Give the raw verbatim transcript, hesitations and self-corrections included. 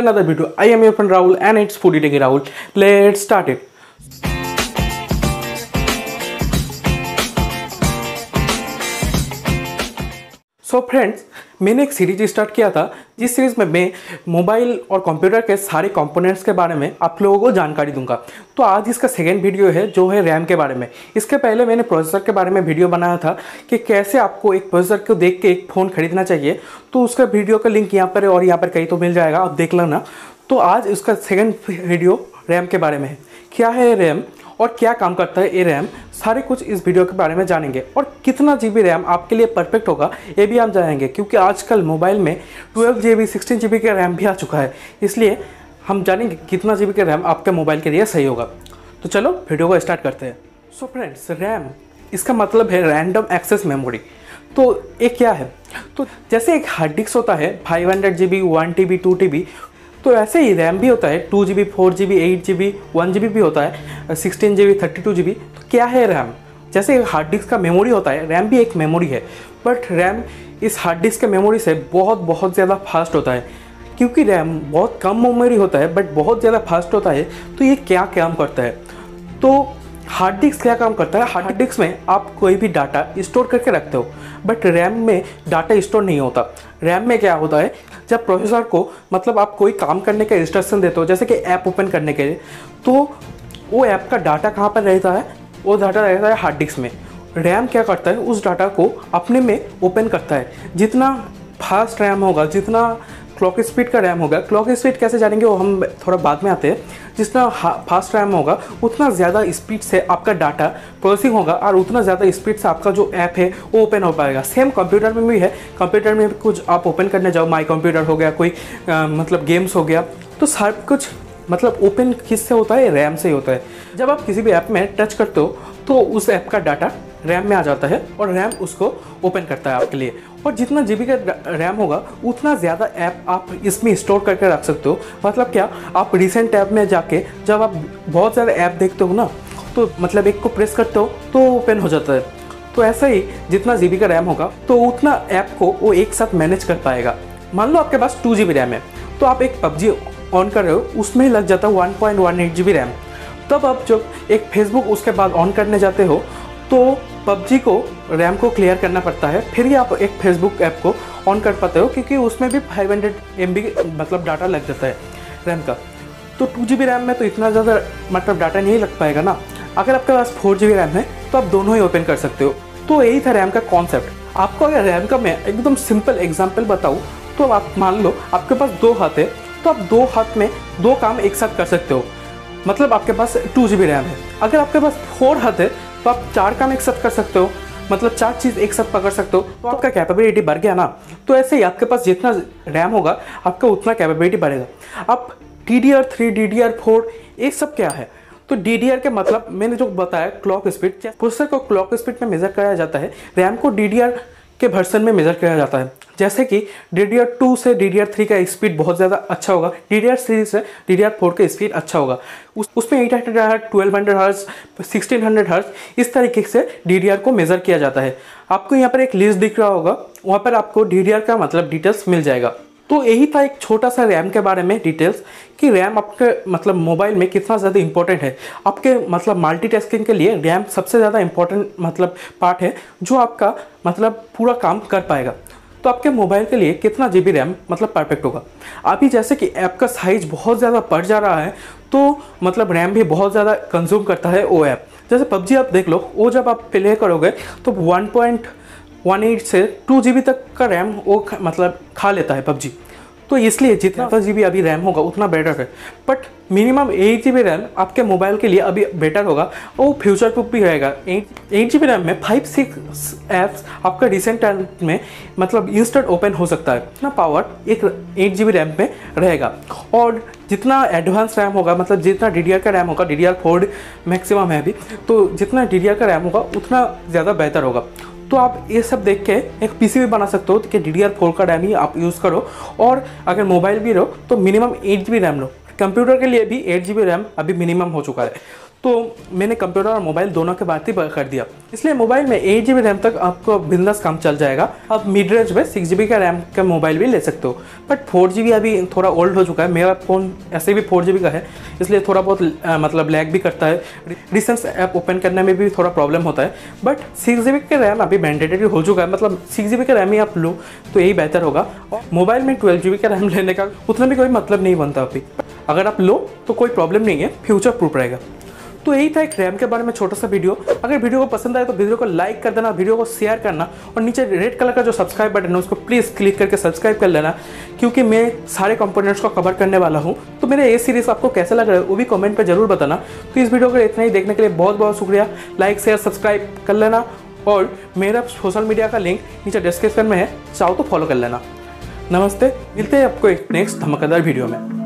another video. I am your friend Rahul and it's Foodie Techie Rahul. Let's start it. So friends, मैंने एक series start किया था जिस series में मैं मोबाइल और कंप्यूटर के सारे कंपोनेंट्स के बारे में आप लोगों को जानकारी दूंगा। तो आज इसका सेकेंड वीडियो है जो है रैम के बारे में। इसके पहले मैंने प्रोसेसर के बारे में वीडियो बनाया था कि कैसे आपको एक प्रोसेसर को देख के एक फ़ोन खरीदना चाहिए। तो उसका वीडियो का लिंक यहाँ पर और यहाँ पर कहीं तो मिल जाएगा, आप देख लेना। तो आज उसका सेकेंड वीडियो रैम के बारे में है, क्या है रैम और क्या काम करता है ये रैम, सारे कुछ इस वीडियो के बारे में जानेंगे। और कितना जीबी रैम आपके लिए परफेक्ट होगा ये भी हम जानेंगे, क्योंकि आजकल मोबाइल में ट्वेल्व जीबी सिक्सटीन जीबी का रैम भी आ चुका है। इसलिए हम जानेंगे कितना जीबी का रैम आपके मोबाइल के लिए सही होगा। तो चलो वीडियो को स्टार्ट करते हैं। सो फ्रेंड्स, रैम इसका मतलब है रैंडम एक्सेस मेमोरी। तो ये क्या है, तो जैसे एक हार्ड डिस्क होता है five hundred G B one T B two T B, तो ऐसे ही रैम भी होता है two G B four G B eight G B one G B भी होता है sixteen G B thirty two G B. तो क्या है रैम, जैसे हार्ड डिस्क का मेमोरी होता है रैम भी एक मेमोरी है, बट रैम इस हार्ड डिस्क के मेमोरी से बहुत बहुत ज़्यादा फास्ट होता है। क्योंकि रैम बहुत कम मेमोरी होता है बट बहुत ज़्यादा फास्ट होता है। तो ये क्या काम करता है, तो हार्ड डिस्क क्या काम करता है, हार्ड डिस्क में आप कोई भी डाटा स्टोर करके रखते हो, बट रैम में डाटा स्टोर नहीं होता। रैम में क्या होता है, जब प्रोसेसर को मतलब आप कोई काम करने का इंस्ट्रक्शन देते हो, जैसे कि ऐप ओपन करने के लिए, तो वो ऐप का डाटा कहाँ पर रहता है, वो डाटा रहता है हार्ड डिस्क में। रैम क्या करता है, उस डाटा को अपने में ओपन करता है। जितना फास्ट रैम होगा, जितना क्लॉक स्पीड का रैम होगा, क्लॉक स्पीड कैसे जानेंगे वो हम थोड़ा बाद में आते हैं, जितना फास्ट रैम होगा उतना ज़्यादा स्पीड से आपका डाटा प्रोसेसिंग होगा और उतना ज़्यादा स्पीड से आपका जो ऐप है वो ओपन हो पाएगा। सेम कंप्यूटर में भी है, कंप्यूटर में कुछ आप ओपन करने जाओ, माई कंप्यूटर हो गया, कोई आ, मतलब गेम्स हो गया, तो सब कुछ मतलब ओपन किससे होता है, रैम से ही होता है। जब आप किसी भी ऐप में टच करते हो तो उस ऐप का डाटा रैम में आ जाता है और रैम उसको ओपन करता है आपके लिए। और जितना जीबी का रैम होगा उतना ज़्यादा ऐप आप इसमें स्टोर करके रख सकते हो। मतलब क्या, आप रिसेंट ऐप में जाके जब आप बहुत ज़्यादा ऐप देखते हो ना, तो मतलब एक को प्रेस करते हो तो ओपन हो जाता है। तो ऐसा ही जितना जीबी का रैम होगा तो उतना ऐप को वो एक साथ मैनेज कर पाएगा। मान लो आपके पास टू जीबी रैम है, तो आप एक पबजी ऑन कर रहे हो, उसमें लग जाता है one point one eight GB RAM. तब आप जब एक फेसबुक उसके बाद ऑन करने जाते हो तो पबजी को रैम को क्लियर करना पड़ता है, फिर ही आप एक फेसबुक ऐप को ऑन कर पाते हो, क्योंकि उसमें भी फाइव हंड्रेड एम बी मतलब डाटा लग जाता है रैम का। तो टू जी बी रैम में तो इतना ज़्यादा मतलब डाटा नहीं लग पाएगा ना। अगर आपके पास फोर जी बी रैम है तो आप दोनों ही ओपन कर सकते हो। तो यही था रैम का कॉन्सेप्ट। आपको अगर रैम का मैं एकदम सिंपल एग्जाम्पल बताऊँ तो आप मान लो आपके पास दो हाथ है, तो आप दो हाथ में दो काम एक साथ कर सकते हो। मतलब आपके पास टू जी बी रैम है, अगर आपके पास फोर हाथ है तो आप चार काम एक साथ कर सकते हो, मतलब चार चीज़ एक साथ पकड़ सकते हो। तो आपका कैपेबिलिटी बढ़ गया ना। तो ऐसे ही आपके पास जितना रैम होगा आपका उतना कैपेबिलिटी बढ़ेगा। अब D D R three D D R four ये सब क्या है, तो डी डी आर के मतलब मैंने जो बताया क्लॉक स्पीड, प्रोसेसर को क्लॉक स्पीड में मेजर कराया जाता है, रैम को डी डी आर के वर्सन में मेजर किया जाता है। जैसे कि डी डी आर टू से डी डी आर थ्री का स्पीड बहुत ज़्यादा अच्छा होगा, डी डी आर थ्री से डी डी आर फोर का स्पीड अच्छा होगा। उस उसमें eight hundred hertz twelve hundred hertz sixteen hundred hertz इस तरीके से डी डी आर को मेज़र किया जाता है। आपको यहाँ पर एक लिस्ट दिख रहा होगा, वहाँ पर आपको डी डी आर का मतलब डिटेल्स मिल जाएगा। तो यही था एक छोटा सा रैम के बारे में डिटेल्स, कि रैम आपके मतलब मोबाइल में कितना ज़्यादा इंपॉर्टेंट है। आपके मतलब मल्टीटास्किंग के लिए रैम सबसे ज़्यादा इंपॉर्टेंट मतलब पार्ट है, जो आपका मतलब पूरा काम कर पाएगा। तो आपके मोबाइल के लिए कितना जीबी रैम मतलब परफेक्ट होगा। अभी जैसे कि ऐप का साइज़ बहुत ज़्यादा बढ़ जा रहा है, तो मतलब रैम भी बहुत ज़्यादा कंज्यूम करता है वो ऐप। जैसे पबजी आप देख लो, वो जब आप प्ले करोगे तो वन पॉइंट वन एट से टू जी बी तक का रैम वो मतलब खा लेता है पबजी। तो इसलिए जितना दस जी बी अभी रैम होगा उतना बेटर है, but minimum eight G B RAM आपके मोबाइल के लिए अभी बेटर होगा और फ्यूचर प्रूफ भी रहेगा। Eight eight G B RAM में फाइव सिक्स ऐप्स आपका रिसेंट टाइम में मतलब इंस्टेंट ओपन हो सकता है, इतना पावर एक एट जी बी रैम में रहेगा। और जितना एडवांस रैम होगा, मतलब जितना डी डी आर का रैम होगा, D D R four maximum है अभी, तो जितना डी डी आर का रैम होगा उतना ज़्यादा बेहतर होगा। तो आप ये सब देख के एक पीसी भी बना सकते हो कि डी डी आर फोर का रैम ही आप यूज़ करो। और अगर मोबाइल भी रहो तो minimum eight G B RAM लो। कंप्यूटर के लिए भी एट जी बी रैम अभी मिनिमम हो चुका है। तो मैंने कंप्यूटर और मोबाइल दोनों के बात ही कर दिया। इसलिए मोबाइल में एट जी बी रैम तक आपको बिंदास काम चल जाएगा। आप मिड रेंज में सिक्स जी बी का रैम का मोबाइल भी ले सकते हो, बट फोर जी बी अभी थोड़ा ओल्ड हो चुका है। मेरा फ़ोन ऐसे भी फोर जी बी का है, इसलिए थोड़ा बहुत आ, मतलब लैग भी करता है। रिसेंट ऐप ओपन करने में भी थोड़ा प्रॉब्लम होता है, बट सिक्स जी बी का रैम अभी मैंडेटरी हो चुका है। मतलब सिक्स जी बी का रैम ही आप लो तो यही बेहतर होगा। और मोबाइल में ट्वेल्व जी बी का रैम लेने का उतना भी कोई मतलब नहीं बनता अभी। अगर आप लो तो कोई प्रॉब्लम नहीं है, फ्यूचर प्रूफ रहेगा। तो यही था एक रैम के बारे में छोटा सा वीडियो। अगर वीडियो को पसंद आए तो वीडियो को लाइक कर देना, वीडियो को शेयर करना, और नीचे रेड कलर का जो सब्सक्राइब बटन है उसको प्लीज़ क्लिक करके सब्सक्राइब कर लेना, क्योंकि मैं सारे कंपोनेंट्स को कवर करने वाला हूँ। तो मेरा ये सीरीज़ आपको कैसा लग रहा है वो भी कमेंट पर जरूर बताना। तो इस वीडियो को इतना ही देखने के लिए बहुत बहुत शुक्रिया। लाइक शेयर सब्सक्राइब कर लेना, और मेरा सोशल मीडिया का लिंक नीचे डिस्क्रिप्शन में है, चाहो तो फॉलो कर लेना। नमस्ते, मिलते हैं आपको एक नेक्स्ट धमाकेदार वीडियो में।